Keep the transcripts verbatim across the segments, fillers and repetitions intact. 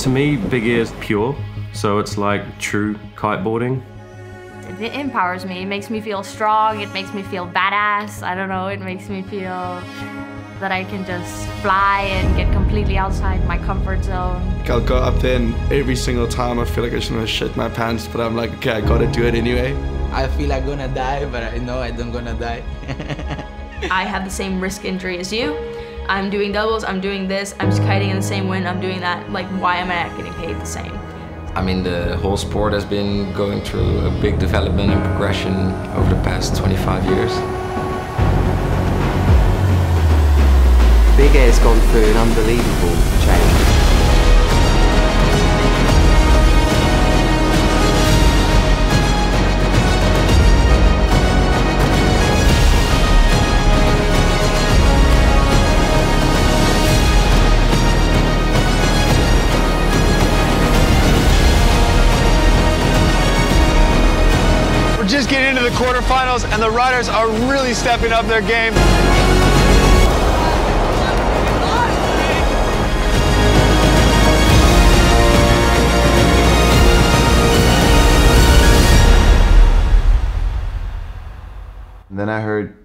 To me, big ears pure, so it's like true kiteboarding. It empowers me, it makes me feel strong, it makes me feel badass, I don't know, it makes me feel that I can just fly and get completely outside my comfort zone. I'll go up there and every single time I feel like I just want to shit my pants, but I'm like, okay, I gotta do it anyway. I feel I'm gonna die, but I know I don't gonna die. I have the same risk injury as you. I'm doing doubles, I'm doing this, I'm kiting in the same wind, I'm doing that. Like, why am I not getting paid the same? I mean, the whole sport has been going through a big development and progression over the past twenty-five years. Big air's gone through an unbelievable change. We're just getting into the quarterfinals, and the riders are really stepping up their game. And then I heard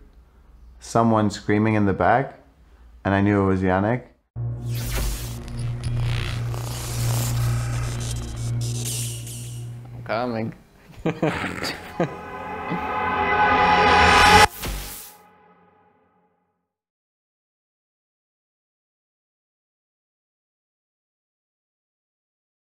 someone screaming in the back, and I knew it was Yannick. I'm coming.